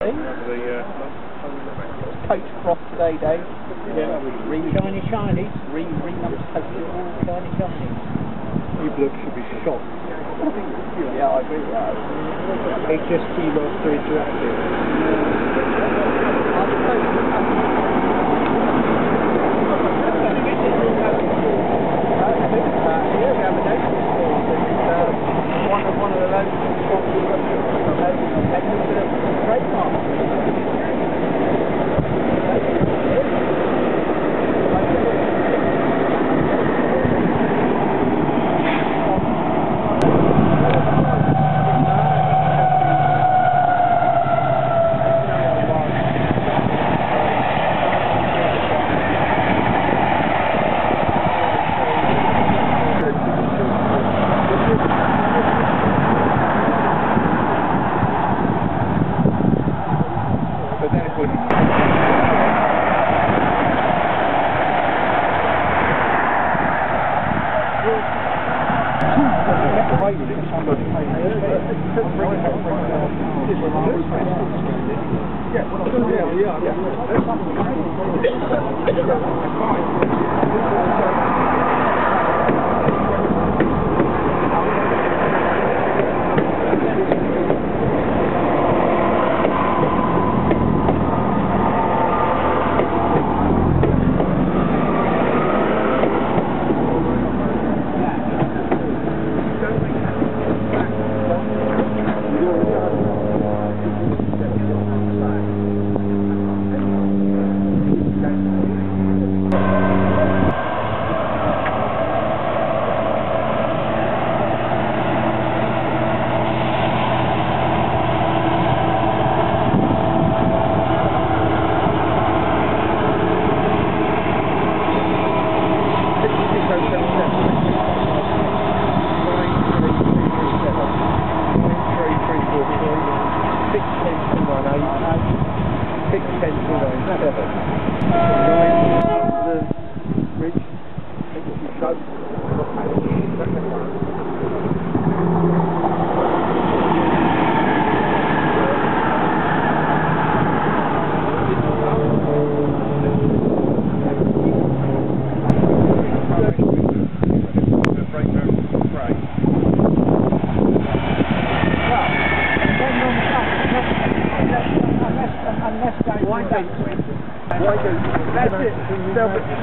Coach cross today, Dave. Yeah. Shiny, shiny. Shiny, shiny. You bloke should be shot. Yeah, I agree. HST loves to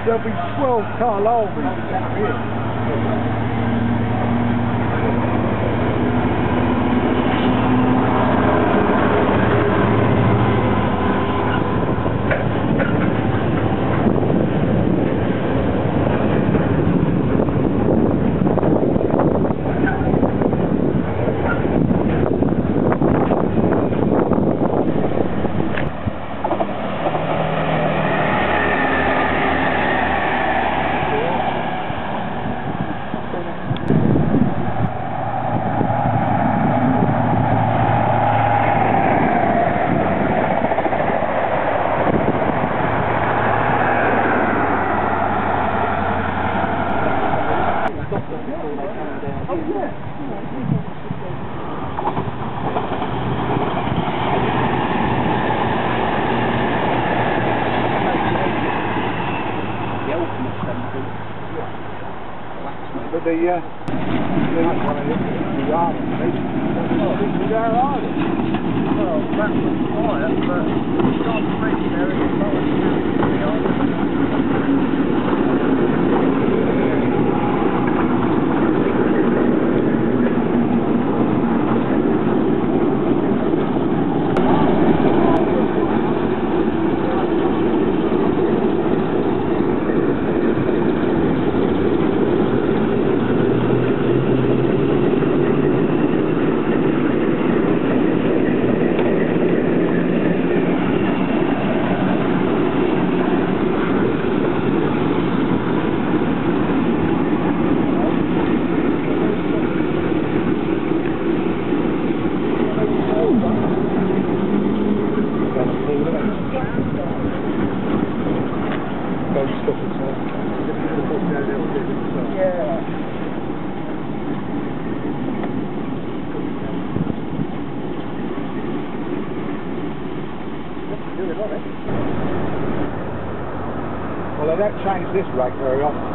there'll be 12 car lorries down here. Well, they don't change this rate very often.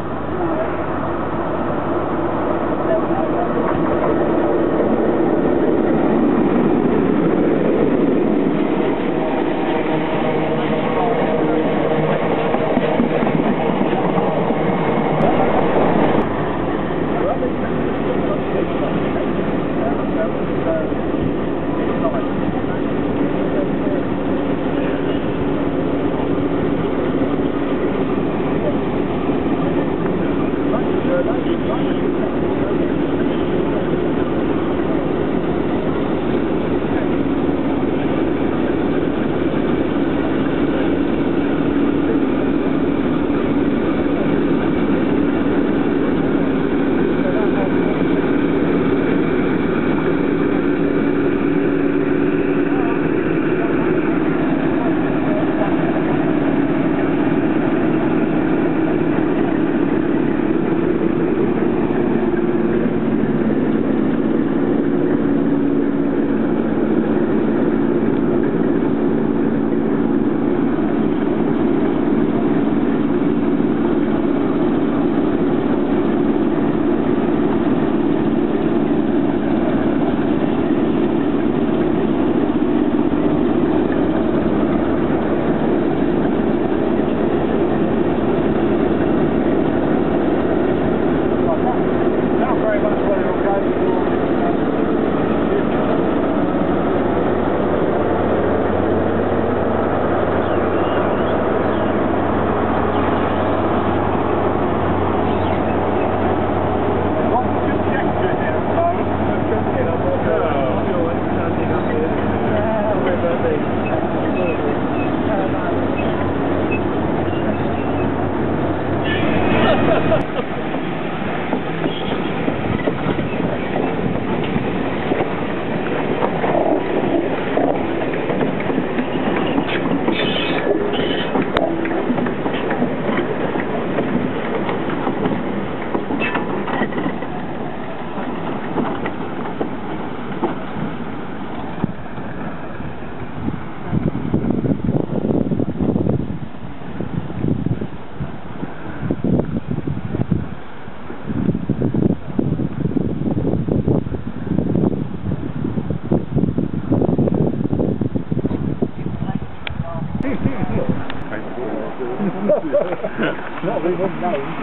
Not really known.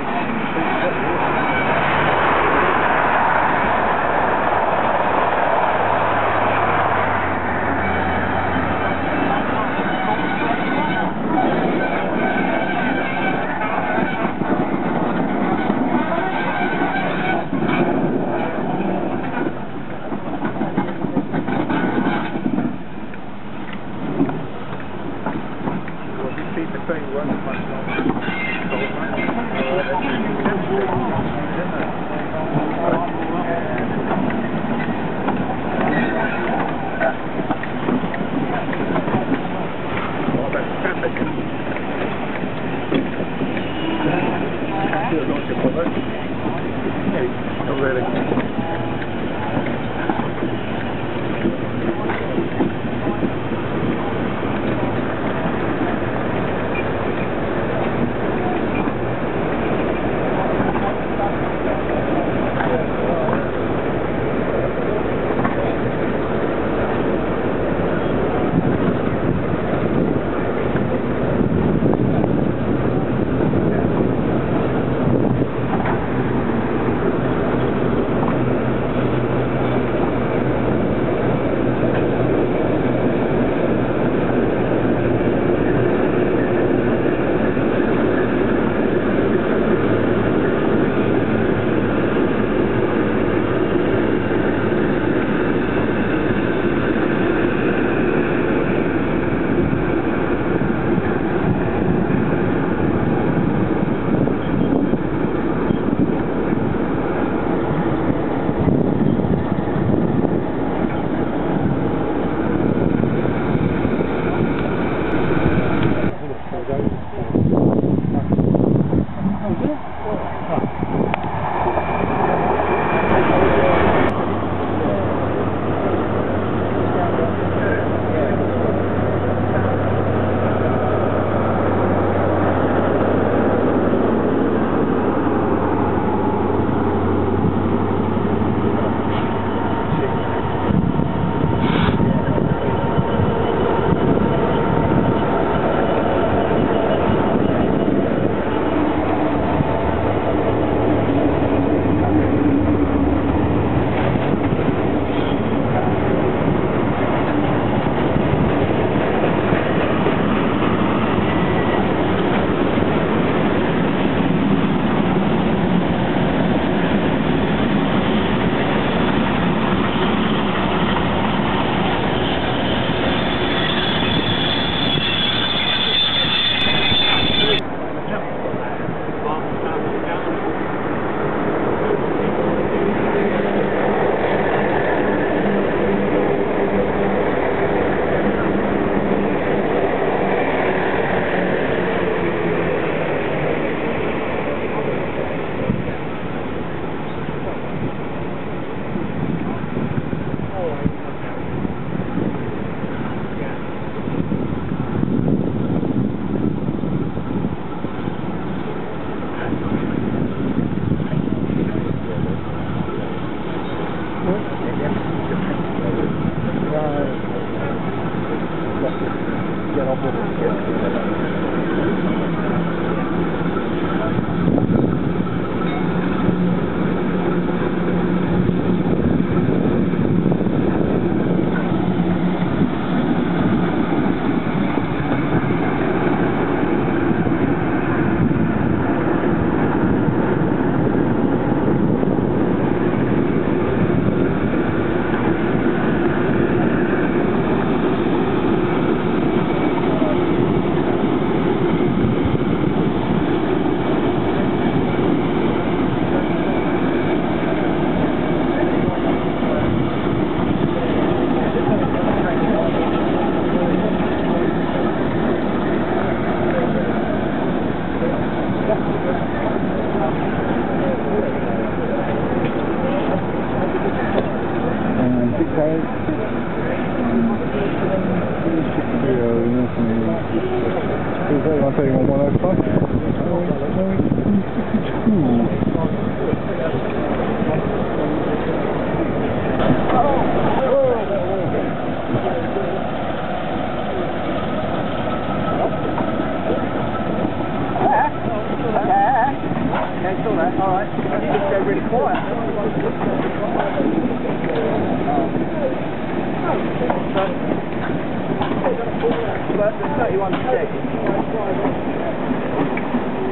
All right. I think they're really quiet. But there's 31 seconds.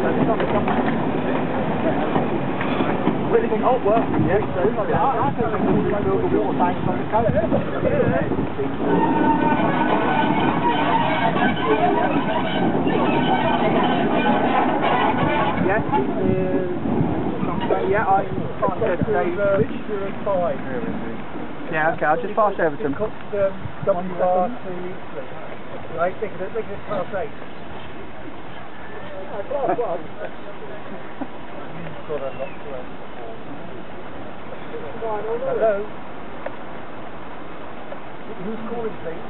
That's not something. Really good. Oh, well. Yeah. I think we're going to do a little thing for the colour. Yeah, I can't get the same. Yeah, okay, I'll just pass over to him. Right, think it's half eight. Hello? Who's calling, please?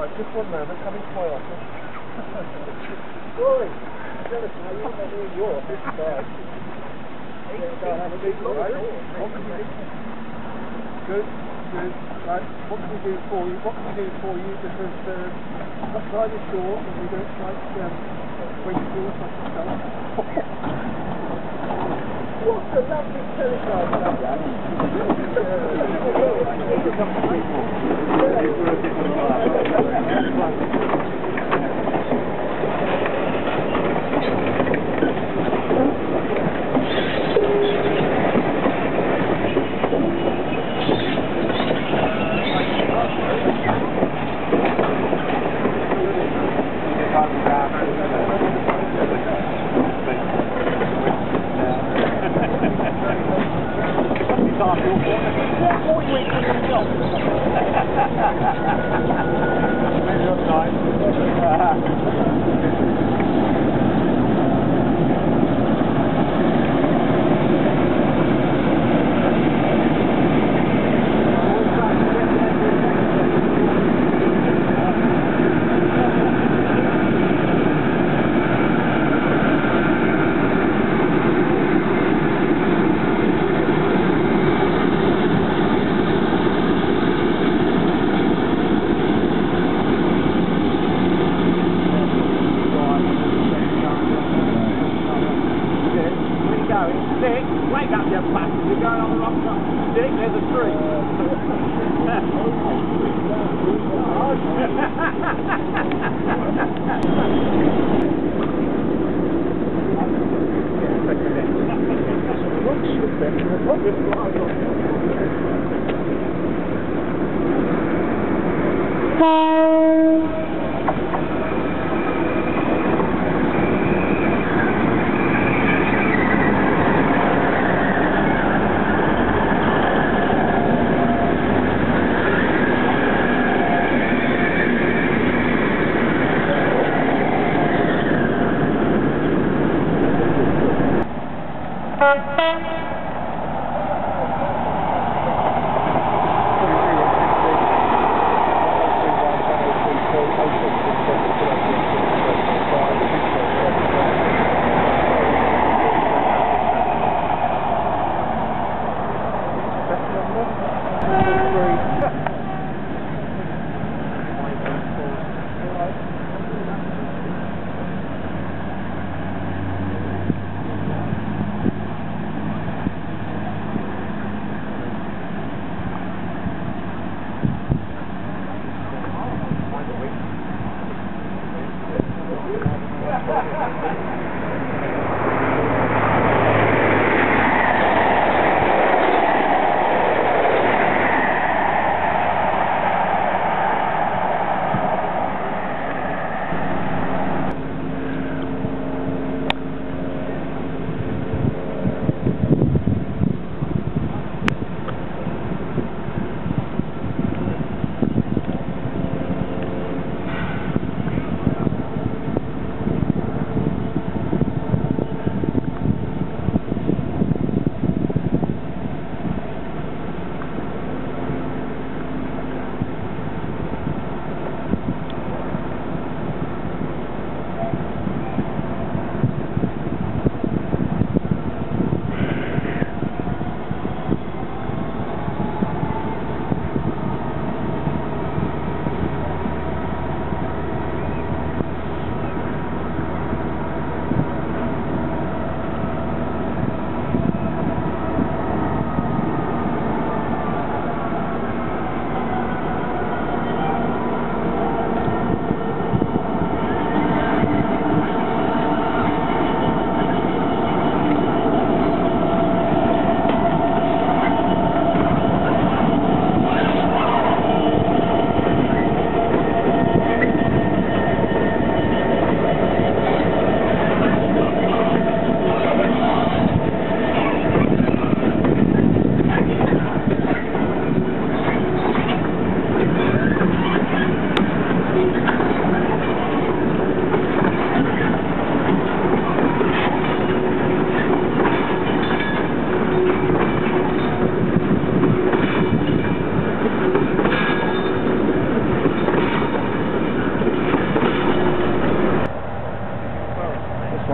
Right, just one moment, coming to my office. I'm jealous now, you're not in York, this guy. Have a big look, right? What can we do? Good, good. Right, what can we do for you? What can we do for you? Because outside the door, and we don't like Wakefield or something. What a lovely telephone like that.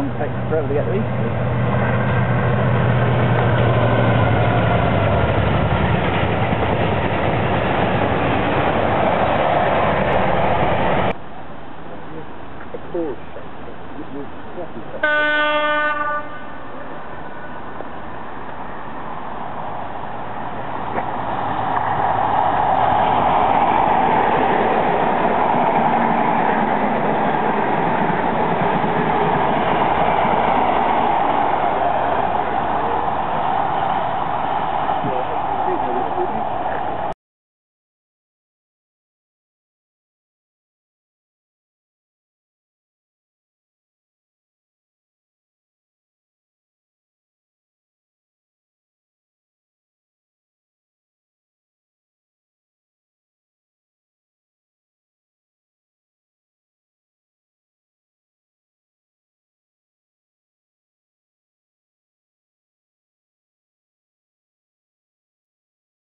one, takes forever to get to Eastwood. Thank you.